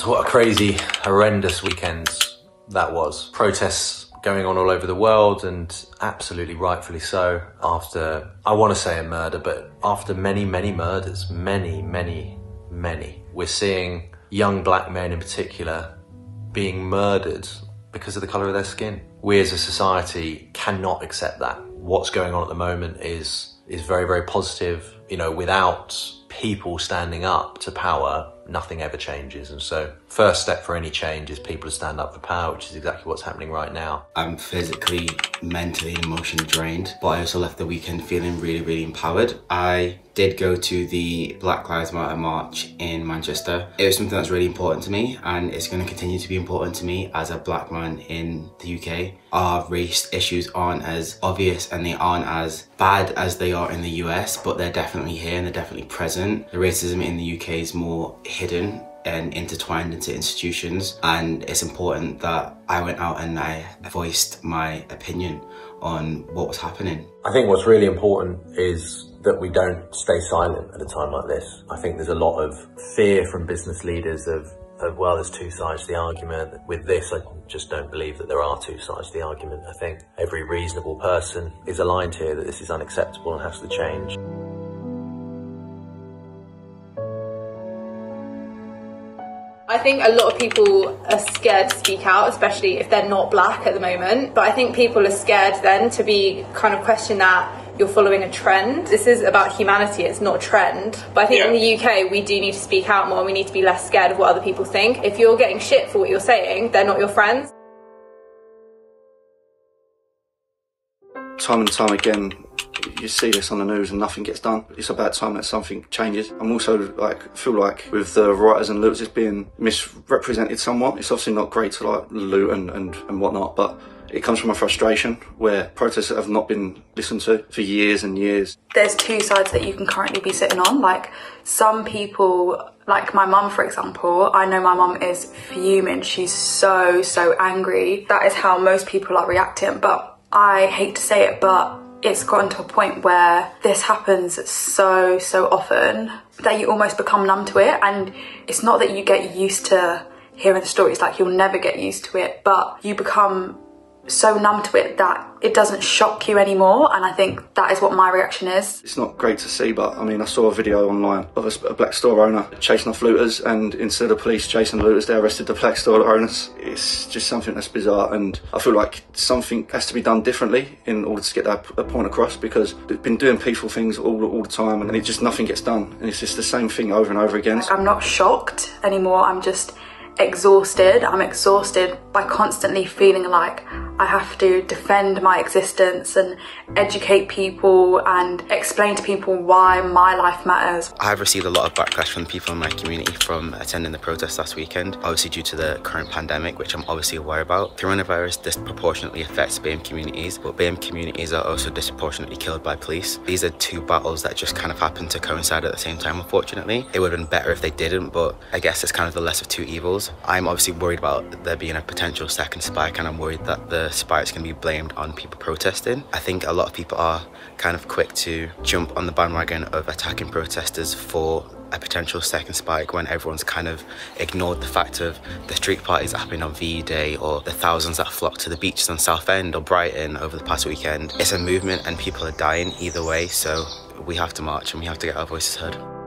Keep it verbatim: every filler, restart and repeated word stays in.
So what a crazy, horrendous weekend that was. Protests going on all over the world, and absolutely rightfully so, after, I want to say a murder, but after many, many murders, many, many, many. We're seeing young black men in particular being murdered because of the colour of their skin. We as a society cannot accept that. What's going on at the moment is is very, very positive. You know, without people standing up to power, nothing ever changes. And so first step for any change is people to stand up for power, which is exactly what's happening right now. I'm physically, mentally, and emotionally drained, but I also left the weekend feeling really, really empowered. I did go to the Black Lives Matter march in Manchester. It was something that's really important to me, and it's going to continue to be important to me as a black man in the U K. Our race issues aren't as obvious and they aren't as bad as they are in the U S, but they're definitely here and they're definitely present. The racism in the U K is more hidden and intertwined into institutions, and it's important that I went out and I voiced my opinion on what was happening. I think what's really important is that we don't stay silent at a time like this. I think there's a lot of fear from business leaders of, of well, there's two sides to the argument. With this, I just don't believe that there are two sides to the argument. I think every reasonable person is aligned here that this is unacceptable and has to change. I think a lot of people are scared to speak out, especially if they're not black at the moment. But I think people are scared then to be kind of questioned that you're following a trend. This is about humanity, it's not a trend. But I think yeah. in the U K, we do need to speak out more, and we need to be less scared of what other people think. If you're getting shit for what you're saying, they're not your friends. Time and time again, you see this on the news and nothing gets done. It's about time that something changes. I'm also like, feel like with the rioters and looters being misrepresented somewhat. It's obviously not great to like loot and, and, and whatnot, but it comes from a frustration where protests have not been listened to for years and years. There's two sides that you can currently be sitting on. Like some people, like my mum, for example, I know my mum is fuming. She's so, so angry. That is how most people are reacting. But I hate to say it, but it's gotten to a point where this happens so, so often that you almost become numb to it. And it's not that you get used to hearing the stories, like you'll never get used to it, but you become so numb to it that it doesn't shock you anymore. And I think that is what my reaction is. It's not great to see, but I mean, I saw a video online of a, a black store owner chasing off looters, and instead of police chasing looters, they arrested the black store owners. It's just something that's bizarre, and I feel like something has to be done differently in order to get that point across, because they've been doing peaceful things all, all the time, and it just nothing gets done, and it's just the same thing over and over again. I'm not shocked anymore, I'm just exhausted. I'm exhausted by constantly feeling like I have to defend my existence and educate people and explain to people why my life matters. I've received a lot of backlash from people in my community from attending the protest last weekend, obviously due to the current pandemic, which I'm obviously aware about. Coronavirus disproportionately affects B A M E communities, but B A M E communities are also disproportionately killed by police. These are two battles that just kind of happened to coincide at the same time, unfortunately. It would have been better if they didn't, but I guess it's kind of the less of two evils. I'm obviously worried about there being a potential second spike, and I'm worried that the spikes can be blamed on people protesting. I think a lot of people are kind of quick to jump on the bandwagon of attacking protesters for a potential second spike when everyone's kind of ignored the fact of the street parties happening on V E Day, or the thousands that flocked to the beaches on Southend or Brighton over the past weekend. It's a movement and people are dying either way, so we have to march and we have to get our voices heard.